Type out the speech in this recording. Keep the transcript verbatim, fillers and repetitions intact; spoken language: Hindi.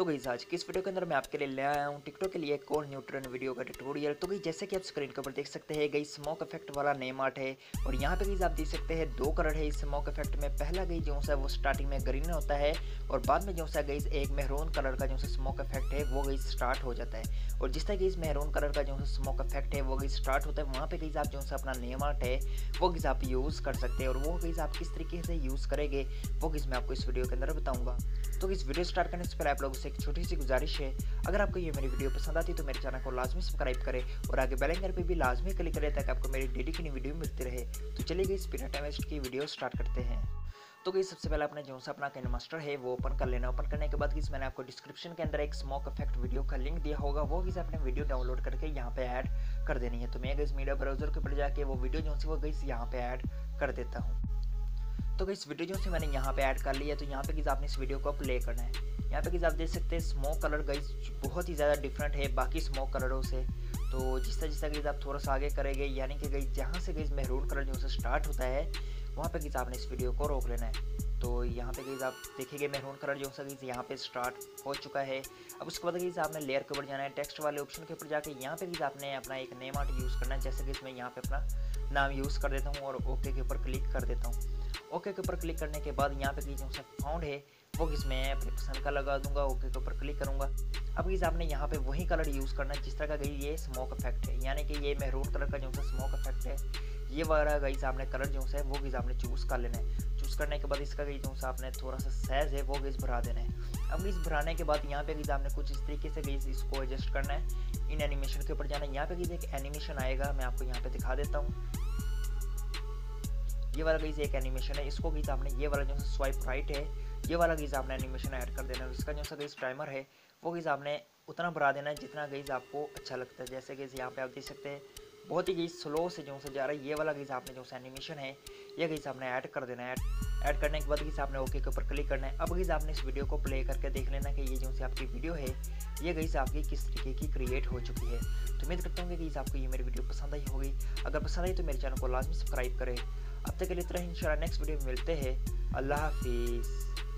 तो गाइस आज किस वीडियो के अंदर मैं आपके लिए ले आया हूँ टिकटॉक के लिए एक और न्यूट्रन वीडियो का ट्यूटोरियल। तो गाइस जैसे कि आप स्क्रीन के ऊपर देख सकते हैं गाइस स्मोक इफेक्ट वाला नेम आर्ट है और यहाँ पे गाइस आप देख सकते हैं दो कलर है इस स्मोक इफेक्ट में। पहला गाइस जो सा वो स्टार्टिंग में ग्रीन होता है और बाद में जो सा गाइस एक मेहरून कलर का जो सा स्मोक इफेक्ट है वो गाइस स्टार्ट हो जाता है। और जिस तरह गाइस मेहरून कलर का जो सा स्मोक इफेक्ट है वो गाइस स्टार्ट होता है वहाँ पे गाइस आप जो सा अपना नेम आर्ट है वो गाइस आप यूज़ कर सकते हैं। और वो गाइस आप किस तरीके से यूज़ करेंगे वो गाइस मैं आपको इस वीडियो के अंदर बताऊँगा। तो गाइस वीडियो स्टार्ट करने से पहले आप लोगों से एक छोटी सी गुजारिश है, अगर आपको ये मेरी वीडियो पसंद आती है तो मेरे चैनल को लाजमी सब्सक्राइब करें और आगे बेल आइकन पे भी लाजमी क्लिक करें ताकि आपको मेरी डेली की नई वीडियो मिलती रहे। तो चलिए गाइस बिना टाइम वेस्ट की वीडियो स्टार्ट करते हैं। तो गाइस सबसे पहले आपने जो सा अपना कैन मास्टर है वो ओपन कर लेना। ओपन करने के बाद गाइस मैंने आपको डिस्क्रिप्शन के अंदर एक स्मोक इफेक्ट वीडियो का लिंक दिया होगा, वो गाइस आपने वीडियो डाउनलोड करके यहाँ पे ऐड कर देनी है। तो मैं गाइस मीडिया ब्राउजर के ऊपर जाके वो वीडियो जो सी वो गाइस यहाँ पे ऐड कर देता हूँ। तो गाइस वीडियो जो से मैंने यहाँ पे ऐड कर लिया है। तो यहाँ पे गाइस आपने इस वीडियो को प्ले करना है। यहाँ पे गाइस आप देख सकते हैं स्मोक कलर गाइस बहुत ही ज़्यादा डिफरेंट है बाकी स्मोक कलरों से। तो जिस तरह जिस तरह गाइस आप थोड़ा सा आगे करेंगे यानी कि गाइस जहाँ से गाइस मेहरून कलर जो से स्टार्ट होता है वहाँ पे गाइस आपने इस वीडियो को रोक लेना है। तो यहाँ पे गाइस आप देखेंगे मेहरून कलर जो सा गाइस यहाँ पे स्टार्ट हो चुका है। अब उसके बाद गाइस आपने लेयर के ऊपर जाना है, टेक्स्ट वाले ऑप्शन के ऊपर जाके यहाँ पे गाइस आपने अपना एक नेम आर्ट यूज़ करना है। जैसे गाइस मैं यहाँ पे अपना नाम यूज़ कर देता हूँ और ओके के ऊपर क्लिक कर देता हूँ। ओके के ऊपर क्लिक करने के बाद यहाँ पे गाइस जो सा फाउंड है वो गाइस मैं अपनी पसंद का लगा दूंगा, ओके के ऊपर क्लिक करूँगा। अब गाइस आपने यहाँ पे वही कलर यूज़ करना है जिस तरह का गाइस ये स्मोक इफेक्ट है, यानी कि ये मेहरून कलर का जो सा स्मोक इफेक्ट है ये वाला गाइस आपने कलर जो सा है वो गाइस आपने चूज़ कर लेना है। चूज़ करने के बाद इसका गाइस जो सा आपने थोड़ा सा साइज़ है वो गाइस भरा देना है। अब गाइस भराने के बाद यहाँ पे गाइस आपने कुछ इस तरीके से गाइस इसको एडजस्ट करना है, इन एनिमेशन के ऊपर जाना है। यहाँ पे गाइस एक एनिमेशन आएगा, मैं आपको यहाँ पे दिखा देता हूँ। ये वाला गाइस एक एनिमेशन है, इसको गाइस आपने ये वाला जो स्वाइप राइट है ये वाला गाइस आपने एनिमेशन ऐड कर देना है। इसका जो सा गाइस टाइमर है वो गाइस आपने उतना बढ़ा देना है जितना गाइस आपको अच्छा लगता है। जैसे गाइस यहाँ पे आप देख सकते हैं बहुत ही गाइस स्लो से जो सा जा रहा है। ये वाला गाइस आपने जो सा एनिमेशन है ये गाइस आपने ऐड कर देना है। ऐड करने के बाद गाइस आपने ओके के ऊपर क्लिक करना है। अब गाइस आपने इस वीडियो को प्ले करके देख लेना कि ये जो सी आपकी वीडियो है ये गाइस आपकी किस तरीके की क्रिएट हो चुकी है। तो उम्मीद करता हूँ कि गाइस आपको ये मेरी वीडियो पसंद आई होगी, अगर पसंद आई तो मेरे चैनल को लाजमी सब्सक्राइब करें। अब तक के लिए तरह इंशाल्लाह नेक्स्ट वीडियो में मिलते हैं। अल्लाह हाफिज़।